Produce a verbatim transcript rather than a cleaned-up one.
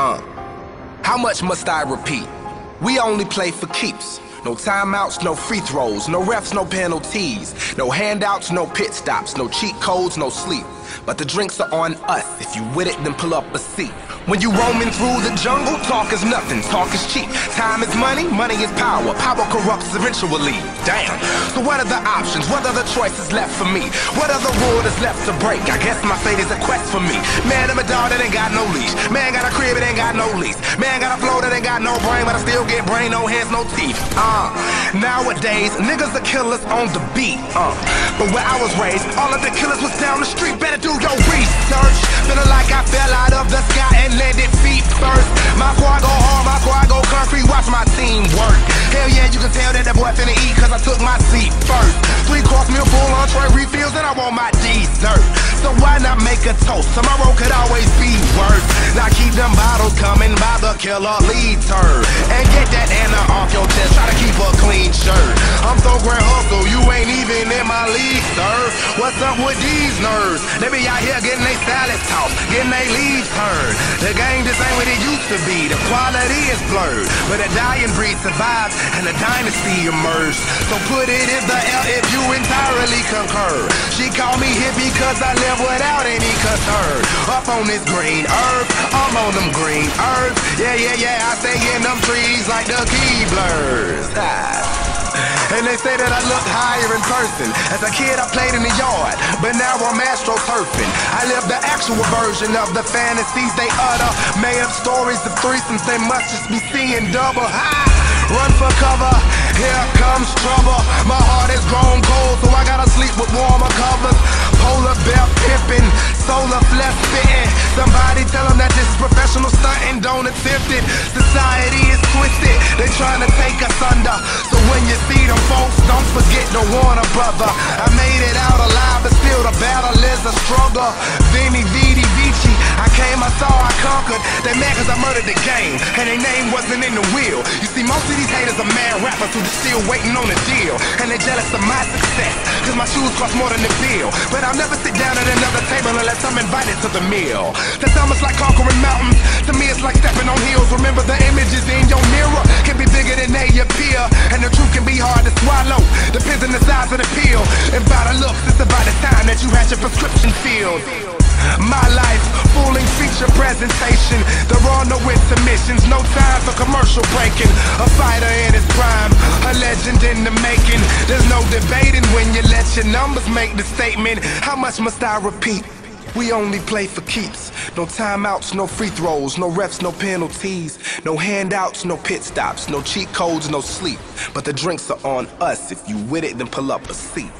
Uh, how much must I repeat? We only play for keeps. No timeouts, no free throws, no refs, no penalties, no handouts, no pit stops, no cheat codes, no sleep. But the drinks are on us. If you with it, then pull up a seat. When you roaming through the jungle, talk is nothing, talk is cheap. Time is money, money is power, power corrupts eventually. Damn. So what are the options? What are the choices left for me? What other rule is left to break? I guess my fate is a quest for me. Man, I'm a dog that ain't got no leash. Man got a crib, it ain't got no lease. Man got a flow that ain't got no brain, but I still get brain, no hands, no teeth. Uh, nowadays, niggas are killers on the beat. Uh, but where I was raised, all of the killers was down the street. Better do your research. Feeling like I fell out of the sky and landed feet first. My squad go hard, my squad go concrete. Watch my team work. Hell yeah, you can tell that the boy finna eat, cause I took my seat first. Three course meal, full entree refills, and I want my dessert. So why not make a toast? Tomorrow could always be worse. Now keep them bottles coming by the killer leader, and get that Anna off your chest. Try to keep a clean shirt. I'm so grand hustle, you ain't even in my league, sir. What's up with these nerds? They be out here getting they salad tossed, getting they leaves turned. The game just ain't what it used to be. The quality is blurred, but a dying breed survives and a dynasty emerged. So put it in the L if you entirely concur. She called me hippie cause I live without any concern. Up on this green earth, I'm on them green herbs. Yeah, yeah, yeah, I stay in them trees like the Keeblers. And they say that I look higher in person. As a kid, I played in the yard, but now I'm astroturfing. I live the actual version of the fantasies they utter. Made up stories of threesomes, they must just be seeing double. High, run for cover, here comes trouble. My heart is grown cold, so I gotta sleep with warmer covers. Polar bear pimping, solar flesh fitting. Somebody tell them that this is professional stunting, don't attempt it. Society is twisted, they trying to take us under. So when you see them folks, don't forget to warn a brother. I made it out alive, but still the battle is a struggle. Vini Vidi Vici, I came, I saw, I conquered. They mad cause I murdered the game, and their name wasn't in the wheel. You see, most of these haters are mad rappers who just still waiting on a deal. And they jealous of my success, cause my shoes cost more than the bill. But I'll never sit down at another table unless I'm invited to the meal. That's almost like conquering mountains. To me it's like stepping on hills. Remember, the images in your mirror can be bigger than they appear. And the truth can be hard to swallow, depends on the size of the pill. And by the looks, it's about the time that you had your prescription filled. My life, fooling feature presentation. There are no intermissions, no time for commercial breaking. A fighter in his prime, a legend in the making. There's no debating when you let your numbers make the statement. How much must I repeat? We only play for keeps. No timeouts, no free throws, no refs, no penalties, no handouts, no pit stops, no cheat codes, no sleep. But the drinks are on us. If you with it, then pull up a seat.